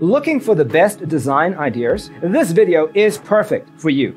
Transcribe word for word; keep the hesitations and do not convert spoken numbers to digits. Looking for the best design ideas? This video is perfect for you.